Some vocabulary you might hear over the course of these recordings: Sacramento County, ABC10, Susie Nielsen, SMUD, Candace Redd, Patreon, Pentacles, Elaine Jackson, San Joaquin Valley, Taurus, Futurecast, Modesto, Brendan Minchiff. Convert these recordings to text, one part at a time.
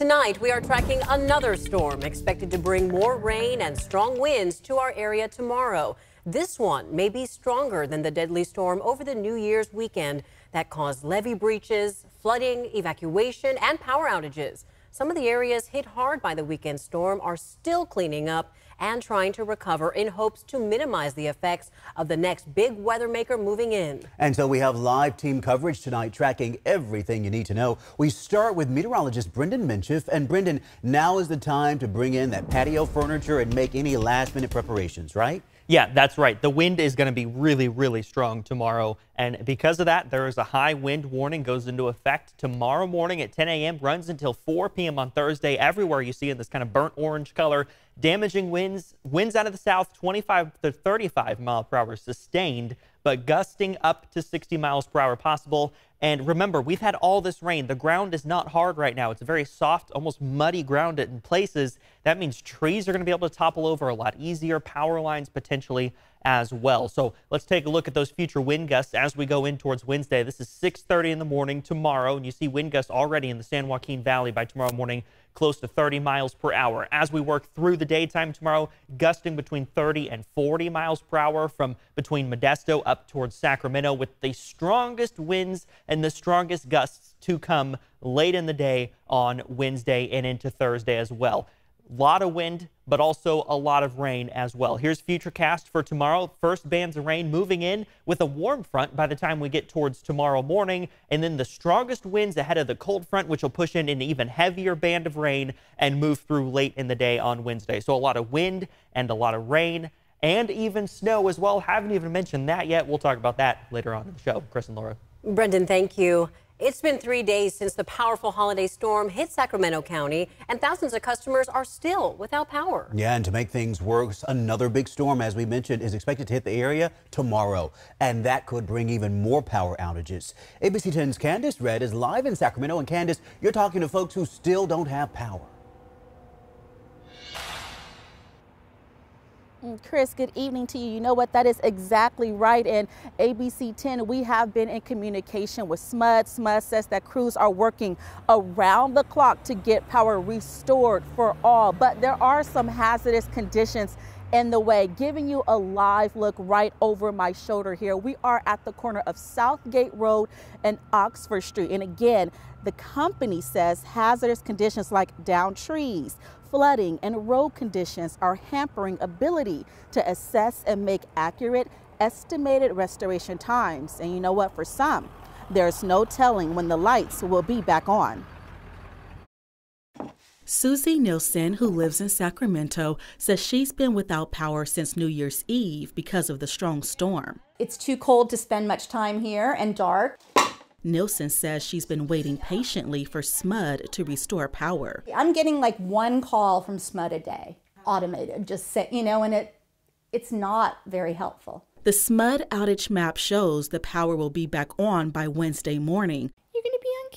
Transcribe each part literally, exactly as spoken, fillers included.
Tonight, we are tracking another storm expected to bring more rain and strong winds to our area tomorrow. This one may be stronger than the deadly storm over the New Year's weekend that caused levee breaches, flooding, evacuation, and power outages. Some of the areas hit hard by the weekend storm are still cleaning up and trying to recover in hopes to minimize the effects of the next big weather maker moving in. And so we have live team coverage tonight tracking everything you need to know. We start with meteorologist Brendan Minchiff. And Brendan, now is the time to bring in that patio furniture and make any last minute preparations, right? Yeah, that's right. The wind is going to be really, really strong tomorrow. And because of that, there is a high wind warning goes into effect tomorrow morning at ten A M, runs until four P M on Thursday. Everywhere you see in this kind of burnt orange color, damaging winds, winds out of the south, twenty-five to thirty-five mile per hour sustained, but gusting up to sixty miles per hour possible. And remember, we've had all this rain. The ground is not hard right now. It's very soft, almost muddy ground in places. That means trees are going to be able to topple over a lot easier, power lines potentially as well. So let's take a look at those future wind gusts as we go in towards Wednesday. This is six thirty in the morning tomorrow, and you see wind gusts already in the San Joaquin Valley by tomorrow morning, close to thirty miles per hour. As we work through the daytime tomorrow, gusting between thirty and forty miles per hour from between Modesto up towards Sacramento, with the strongest winds and the strongest gusts to come late in the day on Wednesday and into Thursday as well. A lot of wind, but also a lot of rain as well. Here's Futurecast for tomorrow. First bands of rain moving in with a warm front by the time we get towards tomorrow morning, and then the strongest winds ahead of the cold front, which will push in an even heavier band of rain and move through late in the day on Wednesday. So a lot of wind and a lot of rain and even snow as well. Haven't even mentioned that yet. We'll talk about that later on in the show. Chris and Laura. Brendan, thank you. It's been three days since the powerful holiday storm hit Sacramento County, and thousands of customers are still without power. Yeah, and to make things worse, another big storm, as we mentioned, is expected to hit the area tomorrow, and that could bring even more power outages. A B C ten's Candace Redd is live in Sacramento, and Candace, you're talking to folks who still don't have power. Chris, good evening to you. You know what? That is exactly right. And A B C ten, we have been in communication with SMUD. SMUD says that crews are working around the clock to get power restored for all. But there are some hazardous conditions in the way. Giving you a live look right over my shoulder here, we are at the corner of Southgate Road and Oxford Street. And again, the company says hazardous conditions like downed trees, flooding, and road conditions are hampering ability to assess and make accurate estimated restoration times. And you know what? For some, there's no telling when the lights will be back on. Susie Nielsen, who lives in Sacramento, says she's been without power since New Year's Eve because of the strong storm. It's too cold to spend much time here and dark. Nielsen says she's been waiting patiently for SMUD to restore power. I'm getting like one call from SMUD a day, automated, just say, you know, and it it's not very helpful. The SMUD outage map shows the power will be back on by Wednesday morning. You're going to be on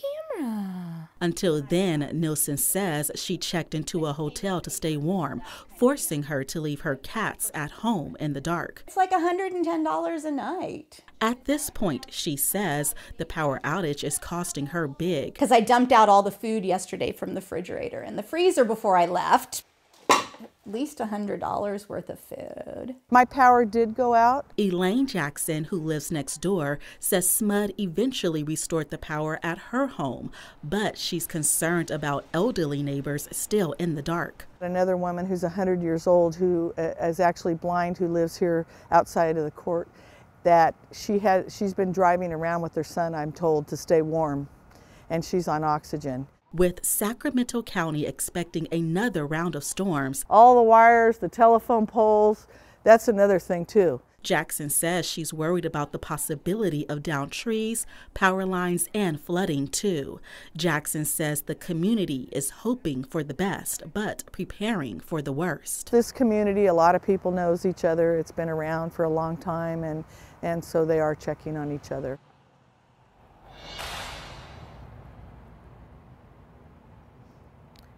camera. Until then, Nielsen says she checked into a hotel to stay warm, forcing her to leave her cats at home in the dark. It's like one hundred ten dollars a night. At this point, she says the power outage is costing her big. Because I dumped out all the food yesterday from the refrigerator and the freezer before I left. At least one hundred dollars worth of food. My power did go out. Elaine Jackson, who lives next door, says SMUD eventually restored the power at her home, but she's concerned about elderly neighbors still in the dark. Another woman who's one hundred years old, who is actually blind, who lives here outside of the court, that she has, she's been driving around with her son, I'm told, to stay warm, and she's on oxygen. With Sacramento County expecting another round of storms. All the wires, the telephone poles, that's another thing too. Jackson says she's worried about the possibility of downed trees, power lines, and flooding too. Jackson says the community is hoping for the best, but preparing for the worst. This community, a lot of people knows each other. It's been around for a long time, and, and so they are checking on each other.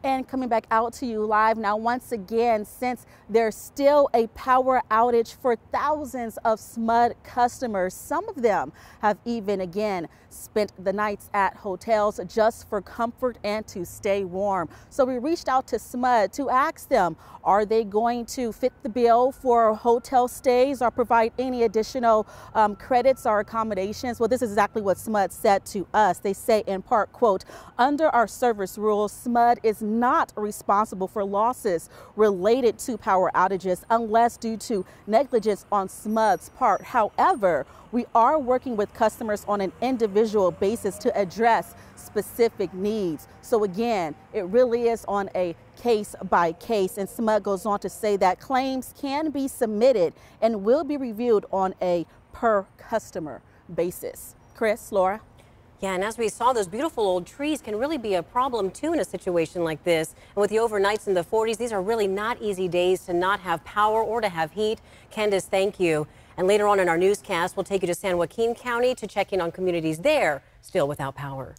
and coming back out to you live now once again, since there's still a power outage for thousands of S M U D customers. Some of them have even again spent the nights at hotels just for comfort and to stay warm. So we reached out to S M U D to ask them, are they going to fit the bill for hotel stays or provide any additional um, credits or accommodations? Well, this is exactly what S M U D said to us. They say in part, quote, "Under our service rules, S M U D is not responsible for losses related to power outages unless due to negligence on S M U D's part. However, we are working with customers on an individual basis to address specific needs." So again, it really is on a case by case, and S M U D goes on to say that claims can be submitted and will be reviewed on a per customer basis. Chris, Laura. Yeah, and as we saw, those beautiful old trees can really be a problem too in a situation like this. And with the overnights in the forties, these are really not easy days to not have power or to have heat. Candace, thank you. And later on in our newscast, we'll take you to San Joaquin County to check in on communities there still without power.